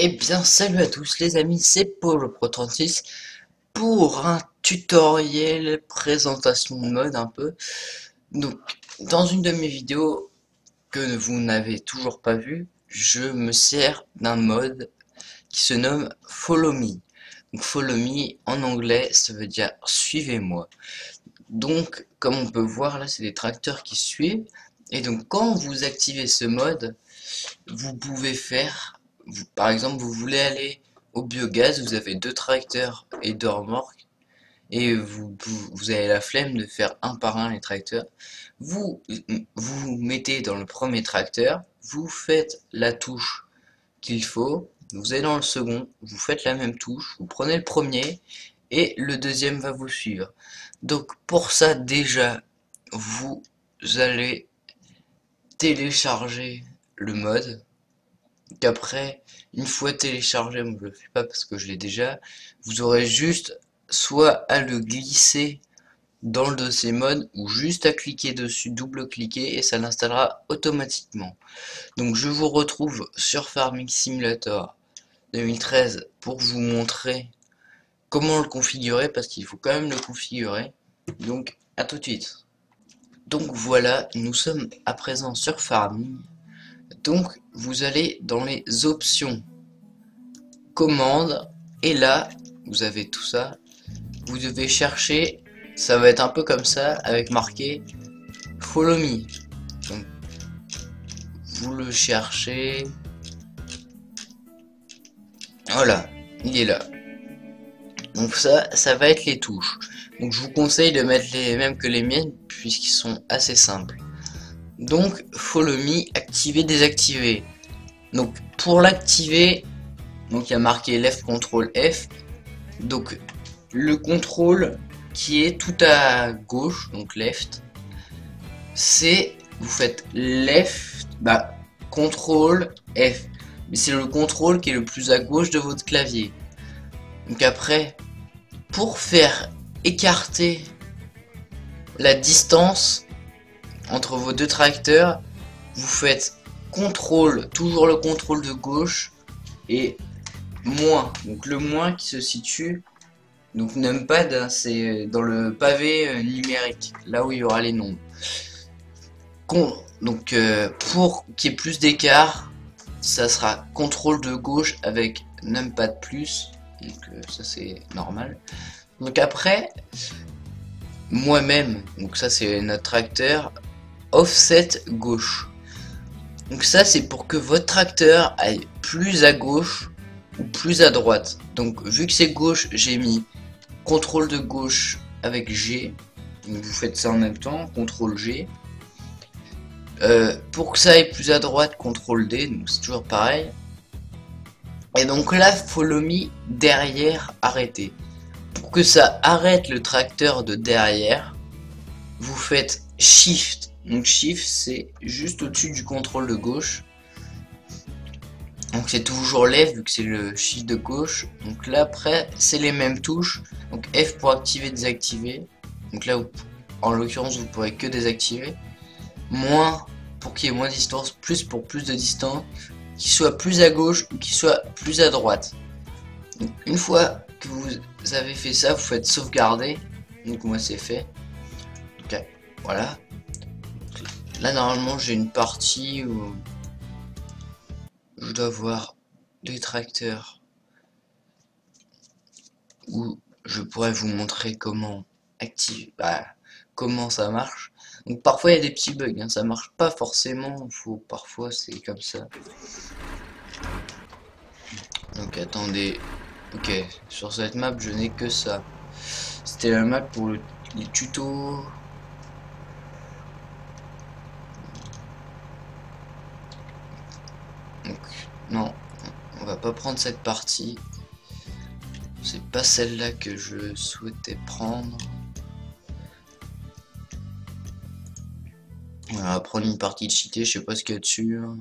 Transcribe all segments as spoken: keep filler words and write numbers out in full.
Eh bien salut à tous les amis, c'est Paul Pro trente-six pour un tutoriel présentation de mode un peu. Donc dans une de mes vidéos que vous n'avez toujours pas vue, je me sers d'un mode qui se nomme Follow Me. Donc Follow Me en anglais ça veut dire suivez-moi. Donc comme on peut voir là c'est des tracteurs qui suivent, et donc quand vous activez ce mode vous pouvez faire... Vous, par exemple, vous voulez aller au biogaz, vous avez deux tracteurs et deux remorques, et vous, vous, vous avez la flemme de faire un par un les tracteurs. Vous vous mettez dans le premier tracteur, vous faites la touche qu'il faut, vous allez dans le second, vous faites la même touche, vous prenez le premier, et le deuxième va vous suivre. Donc pour ça, déjà, vous allez télécharger le mode. Qu'après, une fois téléchargé, moi je le fais pas parce que je l'ai déjà, vous aurez juste soit à le glisser dans le dossier mode ou juste à cliquer dessus, double cliquer et ça l'installera automatiquement. Donc je vous retrouve sur Farming Simulator deux mille treize pour vous montrer comment le configurer parce qu'il faut quand même le configurer. Donc à tout de suite. Donc voilà, nous sommes à présent sur Farming. Donc vous allez dans les options commandes et là vous avez tout ça, vous devez chercher, ça va être un peu comme ça avec marqué Follow Me. Donc, vous le cherchez, voilà il est là. Donc ça ça va être les touches, donc je vous conseille de mettre les mêmes que les miennes puisqu'ils sont assez simples. Donc Follow Me, activer, désactiver. Donc pour l'activer, donc il y a marqué left control F. Donc le contrôle qui est tout à gauche, donc left, c'est vous faites left, bah contrôle F. Mais c'est le contrôle qui est le plus à gauche de votre clavier. Donc après, pour faire écarter la distance entre vos deux tracteurs, vous faites contrôle, toujours le contrôle de gauche, et moins, donc le moins qui se situe, donc numpad, hein, c'est dans le pavé euh, numérique, là où il y aura les nombres. Con, donc euh, pour qu'il y ait plus d'écart, ça sera contrôle de gauche avec numpad plus, donc euh, ça c'est normal. Donc après, moi-même, donc ça c'est notre tracteur, offset gauche. Donc ça c'est pour que votre tracteur aille plus à gauche ou plus à droite. Donc vu que c'est gauche, j'ai mis contrôle de gauche avec G. Donc vous faites ça en même temps, contrôle G. Euh, pour que ça aille plus à droite, contrôle D, donc c'est toujours pareil. Et donc là, Follow Me derrière arrêter. Pour que ça arrête le tracteur de derrière, vous faites Shift, donc Shift c'est juste au-dessus du contrôle de gauche, donc c'est toujours left vu que c'est le Shift de gauche. Donc là après c'est les mêmes touches, donc F pour activer, désactiver, donc là vous, en l'occurrence vous pourrez que désactiver, moins pour qu'il y ait moins de distance, plus pour plus de distance, qu'il soit plus à gauche ou qu'il soit plus à droite. Donc, une fois que vous avez fait ça, vous faites sauvegarder, donc moi c'est fait. Ok, voilà, là normalement j'ai une partie où je dois voir des tracteurs où je pourrais vous montrer comment activer, bah, comment ça marche. Donc parfois il y a des petits bugs, hein, ça marche pas forcément, faut, parfois c'est comme ça. Donc attendez. Ok, sur cette map je n'ai que ça. C'était la map pour le, les tutos. Donc, non, on va pas prendre cette partie. C'est pas celle-là que je souhaitais prendre. On va prendre une partie de cheatée, je sais pas ce qu'il y a dessus. Hein.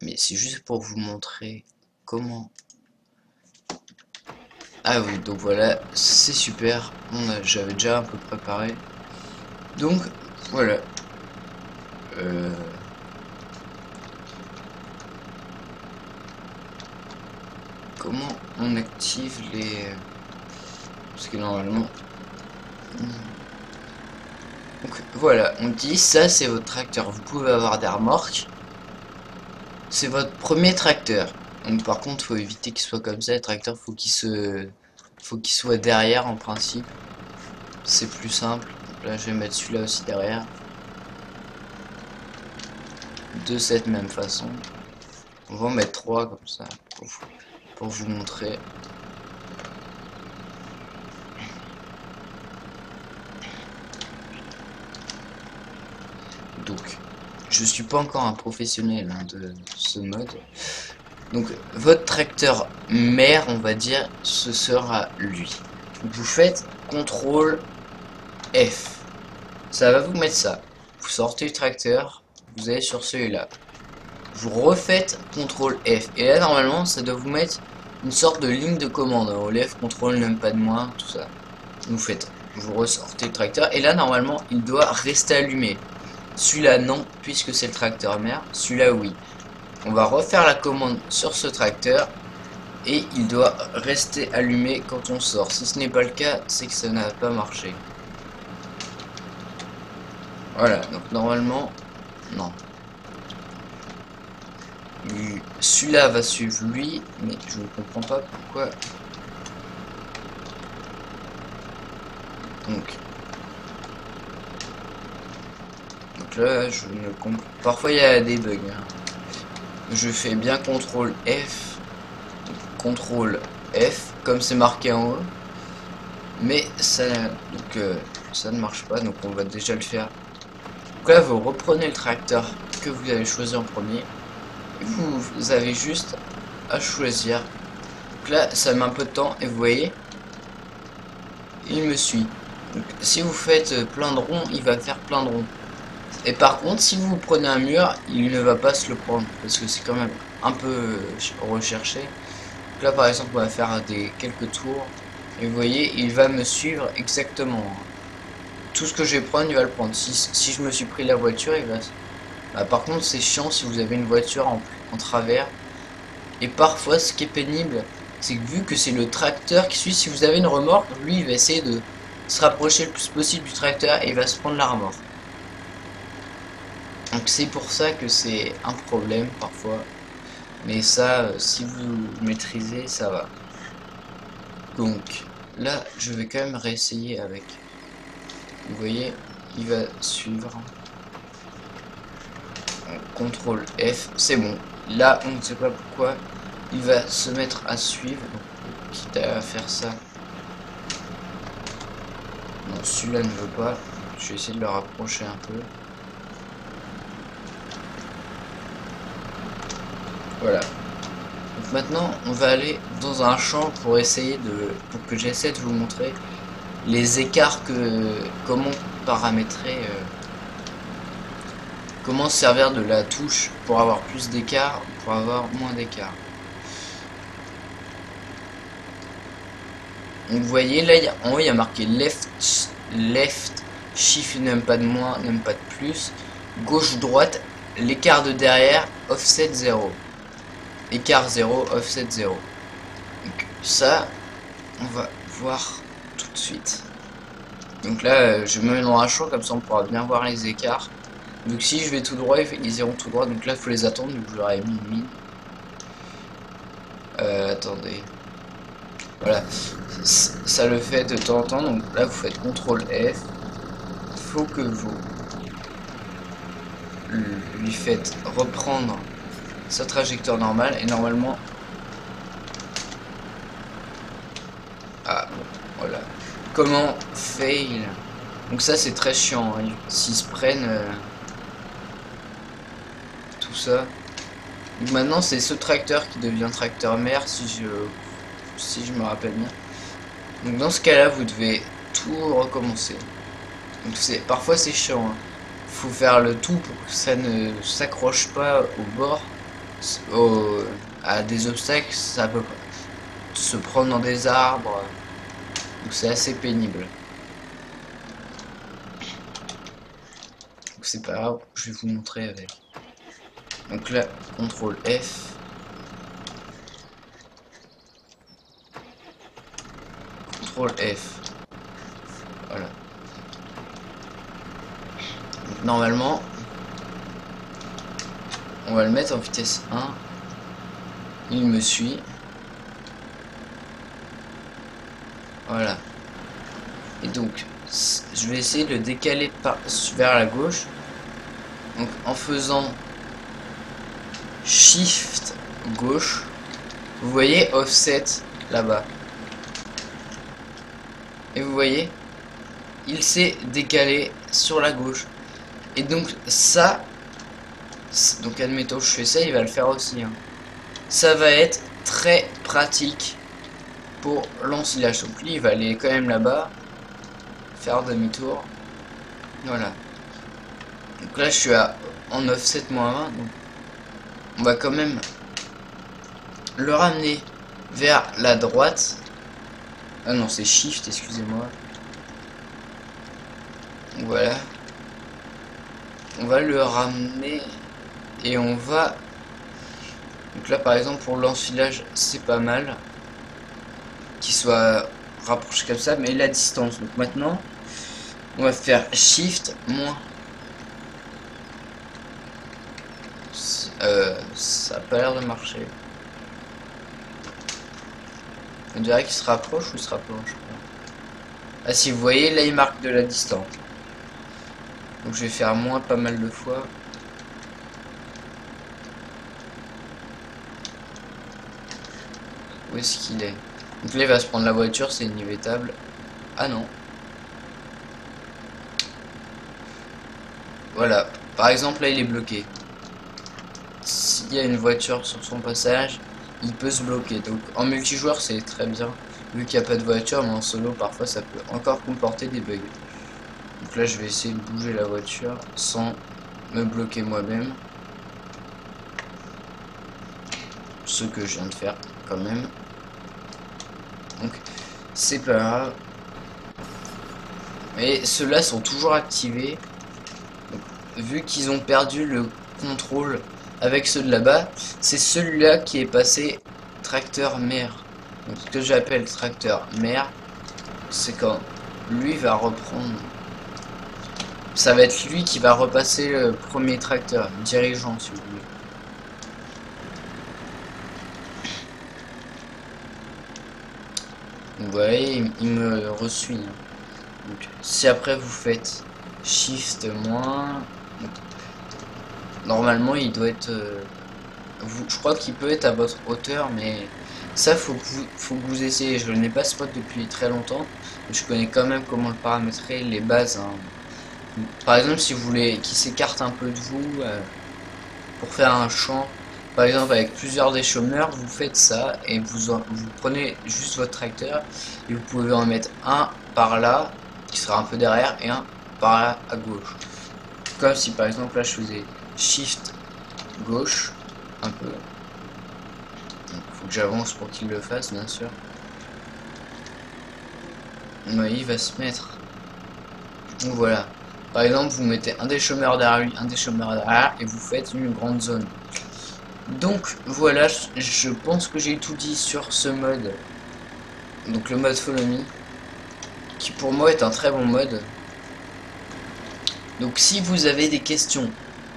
Mais c'est juste pour vous montrer. Comment? Ah oui, donc voilà, c'est super. J'avais déjà un peu préparé. Donc voilà. Euh... comment on active les... Parce que normalement... Donc voilà, on dit ça c'est votre tracteur. Vous pouvez avoir des remorques. C'est votre premier tracteur. Donc par contre faut éviter qu'il soit comme ça. Le tracteur faut qu'il se... faut qu'il soit derrière en principe. C'est plus simple. Là je vais mettre celui-là aussi derrière. De cette même façon. On va en mettre trois comme ça pour vous, pour vous montrer. Donc je suis pas encore un professionnel hein, de ce mode. Donc votre tracteur mère on va dire ce sera lui. Vous faites contrôle F. Ça va vous mettre ça. Vous sortez le tracteur, vous allez sur celui-là. Vous refaites contrôle F. Et là, normalement, ça doit vous mettre une sorte de ligne de commande. Relève, contrôle, n'aime pas de moi, tout ça. Vous faites. Vous ressortez le tracteur. Et là, normalement, il doit rester allumé. Celui-là, non, puisque c'est le tracteur mère. Celui-là, oui. On va refaire la commande sur ce tracteur. Et il doit rester allumé quand on sort. Si ce n'est pas le cas, c'est que ça n'a pas marché. Voilà, donc normalement, non. Celui-là va suivre lui, mais je ne comprends pas pourquoi. Donc, donc là, je ne comprends. Parfois, il y a des bugs. Hein. Je fais bien contrôle F, donc, contrôle F, comme c'est marqué en haut, mais ça, donc euh, ça ne marche pas. Donc, on va déjà le faire. Donc là, vous reprenez le tracteur que vous avez choisi en premier. Vous avez juste à choisir. Donc là ça met un peu de temps et vous voyez il me suit. Donc, si vous faites plein de ronds il va faire plein de ronds, et par contre si vous prenez un mur il ne va pas se le prendre parce que c'est quand même un peu recherché. Donc là par exemple on va faire des quelques tours et vous voyez il va me suivre exactement. Tout ce que je vais prendre il va le prendre. Si, si je me suis pris la voiture il va... Bah, par contre c'est chiant si vous avez une voiture en, en travers. Et parfois ce qui est pénible c'est que vu que c'est le tracteur qui suit, si vous avez une remorque lui il va essayer de se rapprocher le plus possible du tracteur et il va se prendre la remorque. Donc c'est pour ça que c'est un problème parfois, mais ça si vous maîtrisez ça va. Donc là je vais quand même réessayer avec, vous voyez il va suivre. Contrôle F, c'est bon. Là, on ne sait pas pourquoi il va se mettre à suivre. Quitte à faire ça. Non, celui-là ne veut pas. Je vais essayer de le rapprocher un peu. Voilà. Donc maintenant, on va aller dans un champ pour essayer de, pour que j'essaie de vous montrer les écarts que, comment paramétrer. Euh, Comment se servir de la touche pour avoir plus d'écart, pour avoir moins d'écart. Vous voyez là, a, en haut il y a marqué left, left, shift n'aime pas de moins, n'aime pas de plus, gauche, droite, l'écart de derrière, offset zéro. Écart zéro, offset zéro. Donc ça, on va voir tout de suite. Donc là, je me mets dans un champ, comme ça on pourra bien voir les écarts. Donc si je vais tout droit, ils iront tout droit. Donc là, il faut les attendre. Donc je leur ai mis une mine. Euh, attendez. Voilà. Ça le fait de temps en temps. Donc là, vous faites contrôle F. Faut que vous lui faites reprendre sa trajectoire normale. Et normalement... Ah, bon, voilà. Comment fail? Donc ça, c'est très chiant. Hein. S'ils se prennent... Euh... ça. Donc maintenant c'est ce tracteur qui devient tracteur mère si je si je me rappelle bien. Donc dans ce cas là vous devez tout recommencer. Donc c'est parfois c'est chiant hein. Faut faire le tout pour que ça ne s'accroche pas au bord au, à des obstacles, ça peut se prendre dans des arbres, donc c'est assez pénible. Donc c'est pas grave, je vais vous montrer avec. Donc là, contrôle F. contrôle F. Voilà. Donc, normalement, on va le mettre en vitesse un. Il me suit. Voilà. Et donc, je vais essayer de le décaler par, vers la gauche. Donc, en faisant Shift gauche, vous voyez Offset là-bas. Et vous voyez, il s'est décalé sur la gauche. Et donc, ça, donc admettons, je fais ça, il va le faire aussi. Hein. Ça va être très pratique pour l'ensilage. Donc, lui, il va aller quand même là-bas, faire demi-tour. Voilà. Donc là, je suis à, en offset moins vingt. Donc on va quand même le ramener vers la droite. Ah non, c'est Shift, excusez-moi. Voilà. On va le ramener et on va... Donc là, par exemple, pour l'enfilage, c'est pas mal qu'il soit rapproché comme ça, mais la distance. Donc maintenant, on va faire Shift moins. Euh, ça a pas l'air de marcher. On dirait qu'il se rapproche ou se rapproche. Ah, si vous voyez, là il marque de la distance. Donc je vais faire moins pas mal de fois. Où est-ce qu'il est? Donc là il va se prendre la voiture, c'est inévitable. Ah non. Voilà. Par exemple, là il est bloqué. S'il y a une voiture sur son passage, il peut se bloquer. Donc en multijoueur c'est très bien vu qu'il n'y a pas de voiture, mais en solo parfois ça peut encore comporter des bugs. Donc là je vais essayer de bouger la voiture sans me bloquer moi-même, ce que je viens de faire quand même, donc c'est pas grave. Et ceux-là sont toujours activés. Donc, vu qu'ils ont perdu le contrôle avec ceux de là-bas, c'est celui-là qui est passé tracteur mère. Donc ce que j'appelle tracteur mère, c'est quand lui va reprendre. Ça va être lui qui va repasser le premier tracteur, dirigeant si vous voulez. Vous voyez, il me reçoit. Donc si après vous faites Shift moins... Normalement, il doit être... Euh, vous, je crois qu'il peut être à votre hauteur, mais ça, faut que vous, faut que vous essayez. Je n'ai pas ce spot depuis très longtemps, mais je connais quand même comment le paramétrer, les bases. Hein. Par exemple, si vous voulez qu'il s'écarte un peu de vous, euh, pour faire un champ, par exemple, avec plusieurs des chômeurs, vous faites ça, et vous, en, vous prenez juste votre tracteur, et vous pouvez en mettre un par là, qui sera un peu derrière, et un par là, à gauche. Comme si, par exemple, là, je faisais... Shift gauche un peu. Donc, faut que j'avance pour qu'il le fasse, bien sûr. Mais il va se mettre. Donc voilà. Par exemple, vous mettez un des chômeurs derrière lui, un des chômeurs derrière, et vous faites une grande zone. Donc voilà, je pense que j'ai tout dit sur ce mode. Donc le mode Follow Me, qui pour moi est un très bon mode. Donc si vous avez des questions,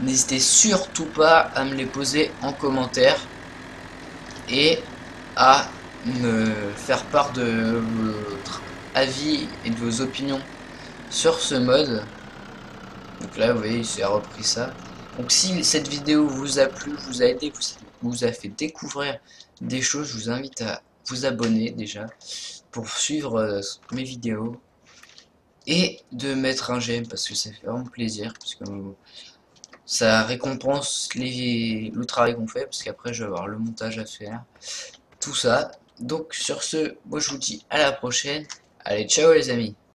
n'hésitez surtout pas à me les poser en commentaire et à me faire part de votre avis et de vos opinions sur ce mode. Donc là, vous voyez, j'ai repris ça. Donc si cette vidéo vous a plu, vous a aidé, vous a fait découvrir des choses, je vous invite à vous abonner déjà pour suivre mes vidéos et de mettre un j'aime parce que ça fait vraiment plaisir. Parce que ça récompense les, le travail qu'on fait, parce qu'après je vais avoir le montage à faire, tout ça. Donc sur ce, moi je vous dis à la prochaine. Allez, ciao les amis.